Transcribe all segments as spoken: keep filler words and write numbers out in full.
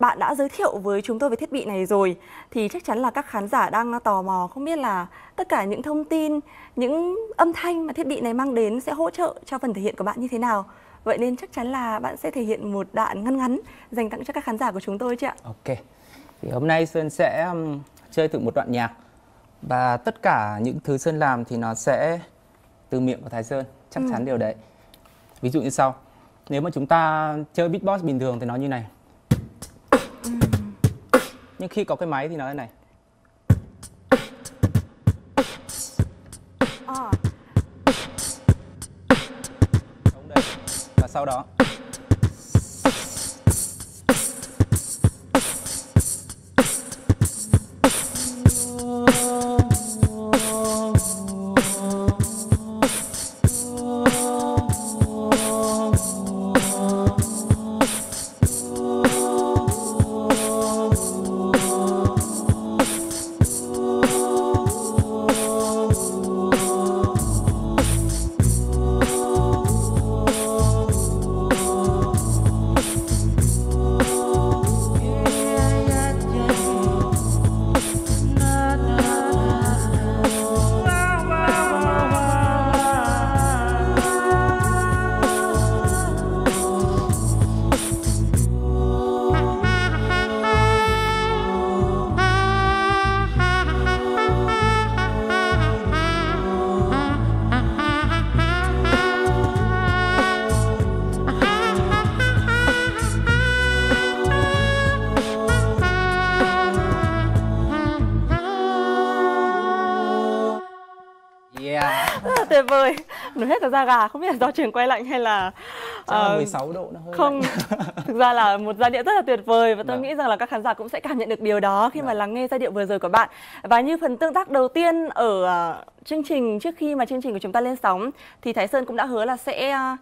bạn đã giới thiệu với chúng tôi về thiết bị này rồi, thì chắc chắn là các khán giả đang tò mò không biết là tất cả những thông tin, những âm thanh mà thiết bị này mang đến sẽ hỗ trợ cho phần thể hiện của bạn như thế nào. Vậy nên chắc chắn là bạn sẽ thể hiện một đoạn ngắn ngắn dành tặng cho các khán giả của chúng tôi chứ ạ? Ok, thì hôm nay Sơn sẽ um, chơi thử một đoạn nhạc. Và tất cả những thứ Sơn làm thì nó sẽ từ miệng của Thái Sơn, chắc ừ. chắn điều đấy. Ví dụ như sau, nếu mà chúng ta chơi beatbox bình thường thì nó như này. Nhưng khi có cái máy thì nó thế này. À. Và sau đó tuyệt vời, nói hết là da gà, không biết là do trường quay lạnh hay là, uh, là mười sáu độ nó hơi không lạnh. Thực ra là một giai điệu rất là tuyệt vời và tôi Đã. nghĩ rằng là các khán giả cũng sẽ cảm nhận được điều đó khi Đã. mà lắng nghe giai điệu vừa rồi của bạn. Và như phần tương tác đầu tiên ở uh, chương trình, trước khi mà chương trình của chúng ta lên sóng, thì Thái Sơn cũng đã hứa là sẽ uh,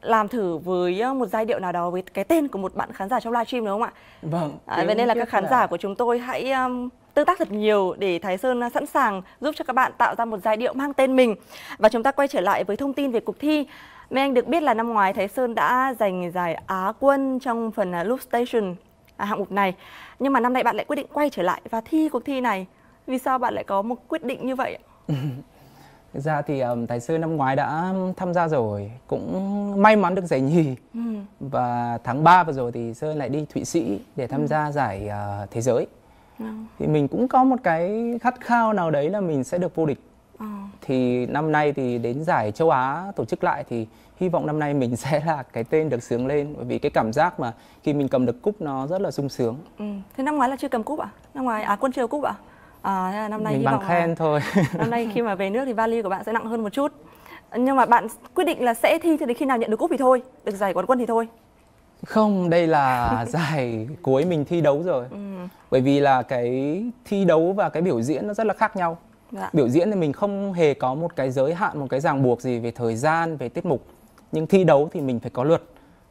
làm thử với một giai điệu nào đó với cái tên của một bạn khán giả trong livestream, đúng không ạ? Vâng. À, vậy nên là các khán là... giả của chúng tôi hãy um, tương tác thật nhiều để Thái Sơn sẵn sàng giúp cho các bạn tạo ra một giai điệu mang tên mình. Và chúng ta quay trở lại với thông tin về cuộc thi. Mấy anh được biết là năm ngoái Thái Sơn đã giành giải Á quân trong phần Loop Station, à, hạng mục này. Nhưng mà năm nay bạn lại quyết định quay trở lại và thi cuộc thi này. Vì sao bạn lại có một quyết định như vậy? Thực ra thì um, Thái Sơn năm ngoái đã tham gia rồi, cũng may mắn được giải nhì. Ừ. Và tháng ba vừa rồi thì Sơn lại đi Thụy Sĩ để tham ừ. gia giải uh, thế giới. Ừ. Thì mình cũng có một cái khát khao nào đấy là mình sẽ được vô địch. Ừ. Thì năm nay thì đến giải châu Á tổ chức lại thì hy vọng năm nay mình sẽ là cái tên được sướng lên. Bởi vì cái cảm giác mà khi mình cầm được cúp nó rất là sung sướng. Ừ. Thế năm ngoái là chưa cầm cúp ạ? À? Năm ngoái Á quân chưa cúp ạ? À? À, năm nay mình bằng khen là... thôi. Năm nay khi mà về nước thì vali của bạn sẽ nặng hơn một chút. Nhưng mà bạn quyết định là sẽ thi cho đến khi nào nhận được cúp thì thôi, được giải quán quân thì thôi. Không, đây là giải cuối mình thi đấu rồi. ừ. Bởi vì là cái thi đấu và cái biểu diễn nó rất là khác nhau. Dạ. Biểu diễn thì mình không hề có một cái giới hạn, một cái ràng buộc gì về thời gian, về tiết mục. Nhưng thi đấu thì mình phải có luật,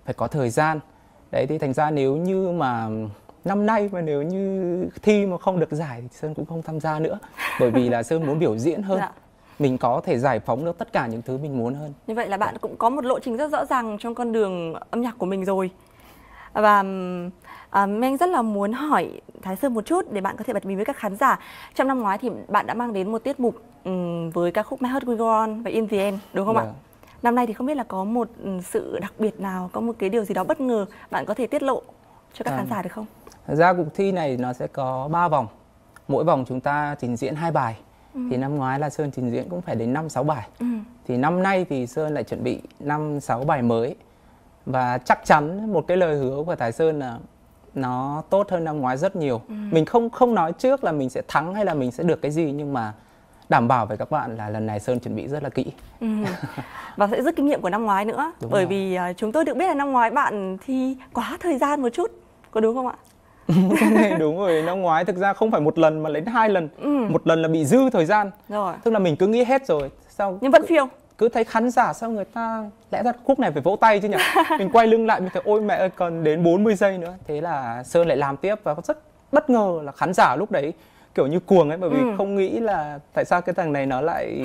phải có thời gian. Đấy, thì thành ra nếu như mà năm nay mà nếu như thi mà không được giải thì Sơn cũng không tham gia nữa. Bởi vì là Sơn muốn biểu diễn hơn. Dạ. Mình có thể giải phóng được tất cả những thứ mình muốn hơn. Như vậy là bạn cũng có một lộ trình rất rõ ràng trong con đường âm nhạc của mình rồi. Và à, mình rất là muốn hỏi Thái Sơn một chút để bạn có thể bật mí với các khán giả. Trong năm ngoái thì bạn đã mang đến một tiết mục um, với ca khúc My Heart Will Go On và In The End, đúng không Dạ. ạ? Năm nay thì không biết là có một sự đặc biệt nào, có một cái điều gì đó bất ngờ bạn có thể tiết lộ cho các à. khán giả được không? Thật ra cuộc thi này nó sẽ có ba vòng. Mỗi vòng chúng ta trình diễn hai bài. ừ. Thì năm ngoái là Sơn trình diễn cũng phải đến năm sáu bài. ừ. Thì năm nay thì Sơn lại chuẩn bị năm sáu bài mới. Và chắc chắn một cái lời hứa của Thái Sơn là nó tốt hơn năm ngoái rất nhiều. ừ. Mình không không nói trước là mình sẽ thắng hay là mình sẽ được cái gì, nhưng mà đảm bảo với các bạn là lần này Sơn chuẩn bị rất là kỹ. ừ. Và sẽ rút kinh nghiệm của năm ngoái nữa. Đúng Bởi rồi. vì chúng tôi được biết là năm ngoái bạn thi quá thời gian một chút, có đúng không ạ? Cái này đúng rồi, năm ngoái thực ra không phải một lần mà đến hai lần. ừ. Một lần là bị dư thời gian rồi. Tức là mình cứ nghĩ hết rồi sao nhưng vẫn phiêu. Cứ thấy khán giả sao người ta, lẽ ra khúc này phải vỗ tay chứ nhỉ. Mình quay lưng lại mình thấy ôi mẹ ơi, còn đến bốn mươi giây nữa. Thế là Sơn lại làm tiếp và rất bất ngờ là khán giả lúc đấy kiểu như cuồng ấy. Bởi vì ừ. không nghĩ là tại sao cái thằng này nó lại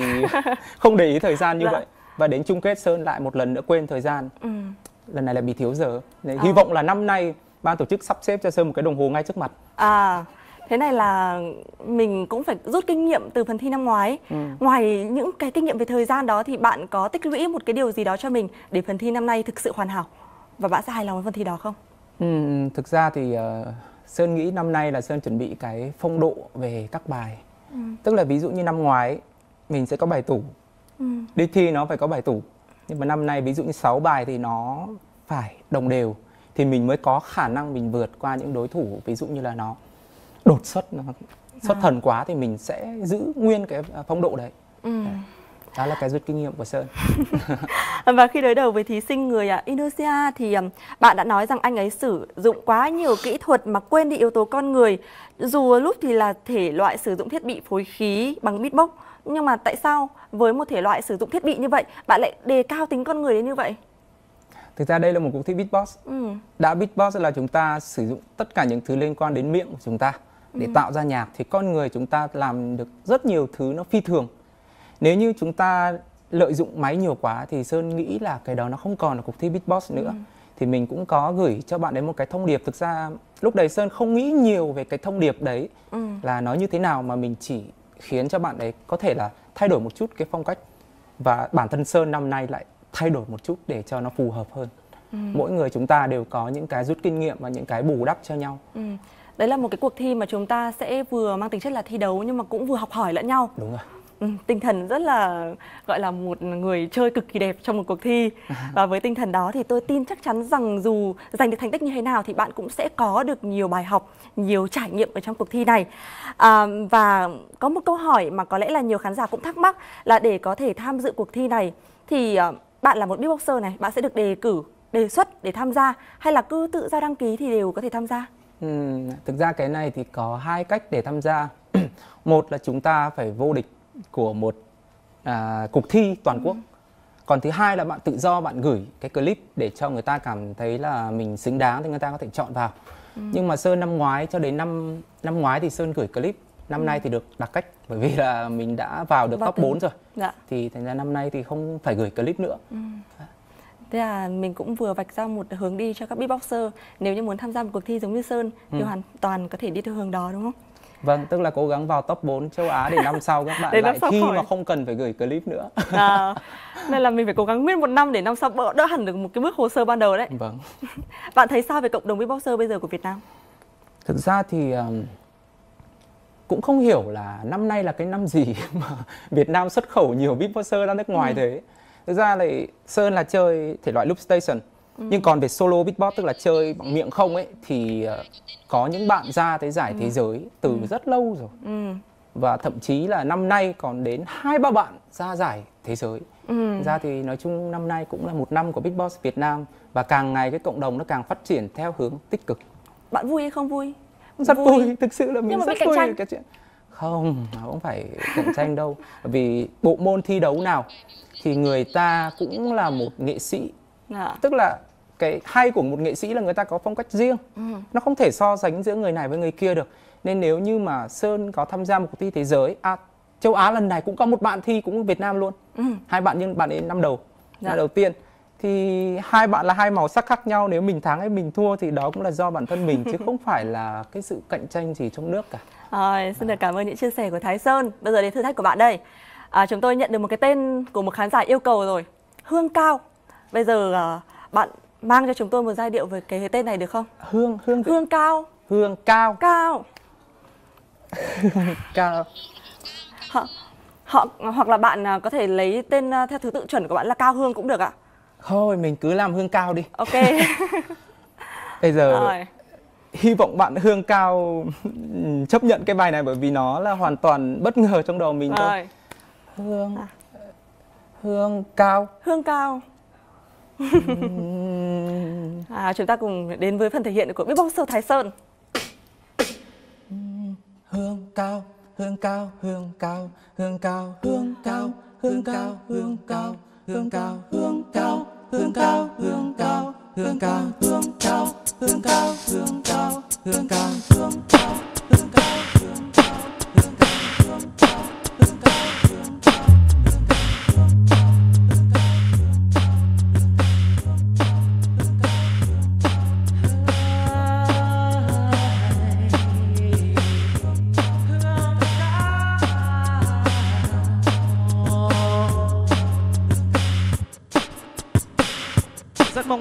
không để ý thời gian như Đã. vậy. Và đến chung kết Sơn lại một lần nữa quên thời gian. ừ. Lần này là bị thiếu giờ. Nên à. hy vọng là năm nay ban tổ chức sắp xếp cho Sơn một cái đồng hồ ngay trước mặt. À, thế này là mình cũng phải rút kinh nghiệm từ phần thi năm ngoái. Ừ. Ngoài những cái kinh nghiệm về thời gian đó thì bạn có tích lũy một cái điều gì đó cho mình để phần thi năm nay thực sự hoàn hảo? Và bạn sẽ hài lòng với phần thi đó không? Ừ, thực ra thì uh, Sơn nghĩ năm nay là Sơn chuẩn bị cái phong độ về các bài. Ừ. Tức là ví dụ như năm ngoái mình sẽ có bài tủ. Ừ. Đi thi nó phải có bài tủ. Nhưng mà năm nay ví dụ như sáu bài thì nó phải đồng đều. Thì mình mới có khả năng mình vượt qua những đối thủ. Ví dụ như là nó đột xuất, nó xuất à. thần quá thì mình sẽ giữ nguyên cái phong độ đấy. Ừ. Đấy. Đó là cái rút kinh nghiệm của Sơn. Và khi đối đầu với thí sinh người Indonesia thì bạn đã nói rằng anh ấy sử dụng quá nhiều kỹ thuật mà quên đi yếu tố con người. Dù lúc thì là thể loại sử dụng thiết bị phối khí bằng beatbox, nhưng mà tại sao với một thể loại sử dụng thiết bị như vậy bạn lại đề cao tính con người đến như vậy? Thực ra đây là một cuộc thi beatbox. Ừ. Đã beatbox là chúng ta sử dụng tất cả những thứ liên quan đến miệng của chúng ta để ừ. tạo ra nhạc. Thì con người chúng ta làm được rất nhiều thứ nó phi thường. Nếu như chúng ta lợi dụng máy nhiều quá thì Sơn nghĩ là cái đó nó không còn là cuộc thi beatbox nữa. Ừ. Thì mình cũng có gửi cho bạn đến một cái thông điệp. Thực ra lúc đấy Sơn không nghĩ nhiều về cái thông điệp đấy ừ. là nó như thế nào, mà mình chỉ khiến cho bạn ấy có thể là thay đổi một chút cái phong cách. Và bản thân Sơn năm nay lại thay đổi một chút để cho nó phù hợp hơn. Ừ. Mỗi người chúng ta đều có những cái rút kinh nghiệm và những cái bù đắp cho nhau. Ừ. Đấy là một cái cuộc thi mà chúng ta sẽ vừa mang tính chất là thi đấu nhưng mà cũng vừa học hỏi lẫn nhau. Đúng rồi. Ừ, tinh thần rất là gọi là một người chơi cực kỳ đẹp trong một cuộc thi. Và với tinh thần đó thì tôi tin chắc chắn rằng dù giành được thành tích như thế nào thì bạn cũng sẽ có được nhiều bài học, nhiều trải nghiệm ở trong cuộc thi này. à, Và có một câu hỏi mà có lẽ là nhiều khán giả cũng thắc mắc là để có thể tham dự cuộc thi này thì bạn là một beatboxer này, bạn sẽ được đề cử, đề xuất để tham gia hay là cứ tự ra đăng ký thì đều có thể tham gia? Ừ, thực ra cái này thì có hai cách để tham gia. Một là chúng ta phải vô địch của một à, cuộc thi toàn quốc. Còn thứ hai là bạn tự do, bạn gửi cái clip để cho người ta cảm thấy là mình xứng đáng thì người ta có thể chọn vào. Ừ. Nhưng mà Sơn năm ngoái cho đến năm năm ngoái thì Sơn gửi clip, năm ừ. nay thì được đặc cách bởi vì là mình đã vào được vào top từng... bốn rồi. Dạ. Thì thành ra năm nay thì không phải gửi clip nữa. Ừ. Thế là mình cũng vừa vạch ra một hướng đi cho các beatboxer. Nếu như muốn tham gia một cuộc thi giống như Sơn ừ. thì hoàn toàn có thể đi theo hướng đó, đúng không? Vâng, tức là cố gắng vào top bốn châu Á để năm sau các bạn để lại thi khỏi. Mà không cần phải gửi clip nữa. à, Nên là mình phải cố gắng nguyên một năm để năm sau đỡ hẳn được một cái bước hồ sơ ban đầu đấy. Vâng. Bạn thấy sao về cộng đồng beatboxer bây giờ của Việt Nam? Thực ra thì um, cũng không hiểu là năm nay là cái năm gì mà Việt Nam xuất khẩu nhiều beatboxer ra nước ngoài. ừ. Thế thực ra là Sơn là chơi thể loại Loop Station. Ừ. Nhưng còn về solo beatbox tức là chơi bằng miệng không ấy thì uh, có những bạn ra tới giải ừ. thế giới từ ừ. rất lâu rồi. Ừ. Và thậm chí là năm nay còn đến hai ba bạn ra giải thế giới. Ừ. Ra thì nói chung năm nay cũng là một năm của beatbox Việt Nam và càng ngày cái cộng đồng nó càng phát triển theo hướng tích cực. Bạn vui hay không vui? Rất vui, vui. Thực sự là mình rất vui về cái chuyện. Không, nó cũng phải cạnh tranh đâu. Vì bộ môn thi đấu nào thì người ta cũng là một nghệ sĩ. À. Tức là cái hay của một nghệ sĩ là người ta có phong cách riêng. ừ. Nó không thể so sánh giữa người này với người kia được. Nên nếu như mà Sơn có tham gia một cuộc thi thế giới, à, châu Á lần này cũng có một bạn thi cũng ở Việt Nam luôn. ừ. Hai bạn, nhưng bạn ấy năm đầu dạ. năm đầu tiên. Thì hai bạn là hai màu sắc khác nhau. Nếu mình thắng hay mình thua thì đó cũng là do bản thân mình chứ không phải là cái sự cạnh tranh gì trong nước cả. à, Xin à. được cảm ơn những chia sẻ của Thái Sơn. Bây giờ đến thử thách của bạn đây. à, Chúng tôi nhận được một cái tên của một khán giả yêu cầu rồi, Hương Cao. Bây giờ à, bạn mang cho chúng tôi một giai điệu về cái tên này được không? Hương hương hương cao. Hương cao. Cao. Cao. Họ, họ hoặc là bạn có thể lấy tên theo thứ tự chuẩn của bạn là Cao Hương cũng được ạ. Thôi mình cứ làm Hương Cao đi. Ok. Bây giờ rồi. Hy vọng bạn Hương Cao chấp nhận cái bài này bởi vì nó là hoàn toàn bất ngờ trong đầu mình rồi. Thôi. Hương à. Hương Cao. Hương Cao. à, chúng ta cùng đến với phần thể hiện của beatboxer Thái Sơn. Hương cao, hương cao, hương cao, hương cao, hương cao, hương cao, hương cao, hương cao, hương cao, hương cao, hương cao, hương cao, hương cao, hương cao, hương cao, hương cao, hương cao, hương cao, hương cao, hương cao, hương cao, hương cao.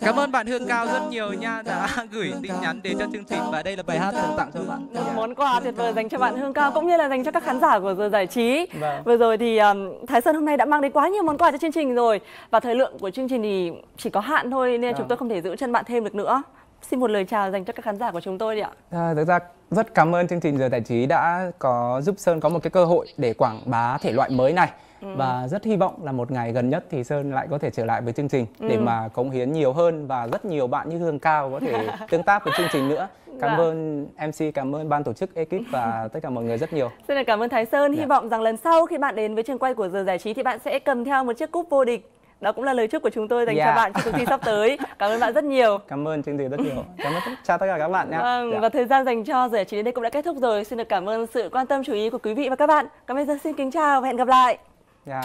Cảm ơn bạn Hương Cao rất nhiều nha, đã gửi tin nhắn đến cho chương trình. Và đây là bài hát dành tặng cho bạn. Món quà tuyệt vời dành cho bạn Hương Cao cũng như là dành cho các khán giả của Giờ Giải Trí. Vừa rồi thì um, Thái Sơn hôm nay đã mang đến quá nhiều món quà cho chương trình rồi. Và thời lượng của chương trình thì chỉ có hạn thôi nên chúng tôi không thể giữ chân bạn thêm được nữa. Xin một lời chào dành cho các khán giả của chúng tôi đi ạ. À, thực ra rất cảm ơn chương trình Giờ Giải Trí đã có giúp Sơn có một cái cơ hội để quảng bá thể loại mới này. Ừ. Và rất hy vọng là một ngày gần nhất thì Sơn lại có thể trở lại với chương trình ừ. để mà cống hiến nhiều hơn và rất nhiều bạn như Hương Cao có thể tương tác với chương trình nữa. Cảm dạ. ơn em xê, cảm ơn ban tổ chức, ekip và tất cả mọi người rất nhiều. Xin được cảm ơn Thái Sơn. Hy dạ. vọng rằng lần sau khi bạn đến với trường quay của Giờ Giải Trí thì bạn sẽ cầm theo một chiếc cúp vô địch. Đó cũng là lời chúc của chúng tôi dành yeah. cho bạn trong cuộc thi sắp tới. Cảm ơn bạn rất nhiều. Cảm ơn chương trình rất nhiều. Cảm ơn chào tất cả các bạn nha. Vâng, dạ. Và thời gian dành cho Giờ Giải Trí đến đây cũng đã kết thúc rồi. Xin được cảm ơn sự quan tâm chú ý của quý vị và các bạn. Còn bây giờ xin kính chào và hẹn gặp lại. Dạ.